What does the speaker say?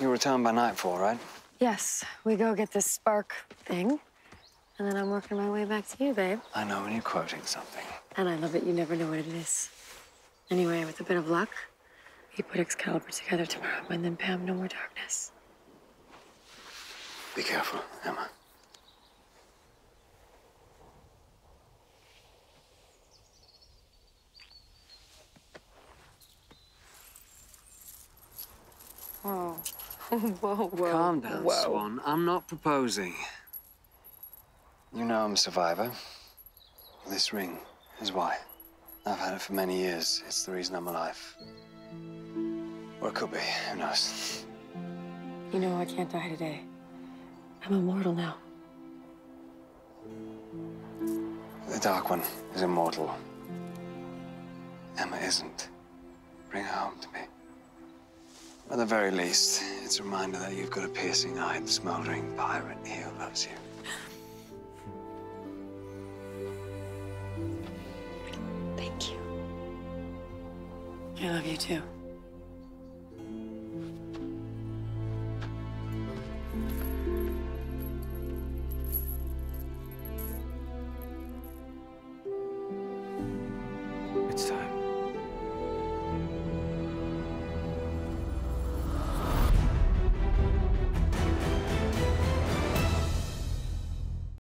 You were town by nightfall, right? Yes. We go get this spark thing, and then I'm working my way back to you, babe. I know, and you're quoting something. And I love it. You never know what it is. Anyway, with a bit of luck, we put Excalibur together tomorrow, and then, bam, no more darkness. Be careful, Emma. Whoa. Whoa. Calm down, whoa. Swan. I'm not proposing. You know I'm a survivor. This ring is why. I've had it for many years. It's the reason I'm alive. Or it could be. Who knows? You know, I can't die today. I'm immortal now. The Dark One is immortal. Emma isn't. Bring her home to me. At the very least, it's a reminder that you've got a piercing-eyed, smoldering pirate here who loves you. Thank you. I love you, too.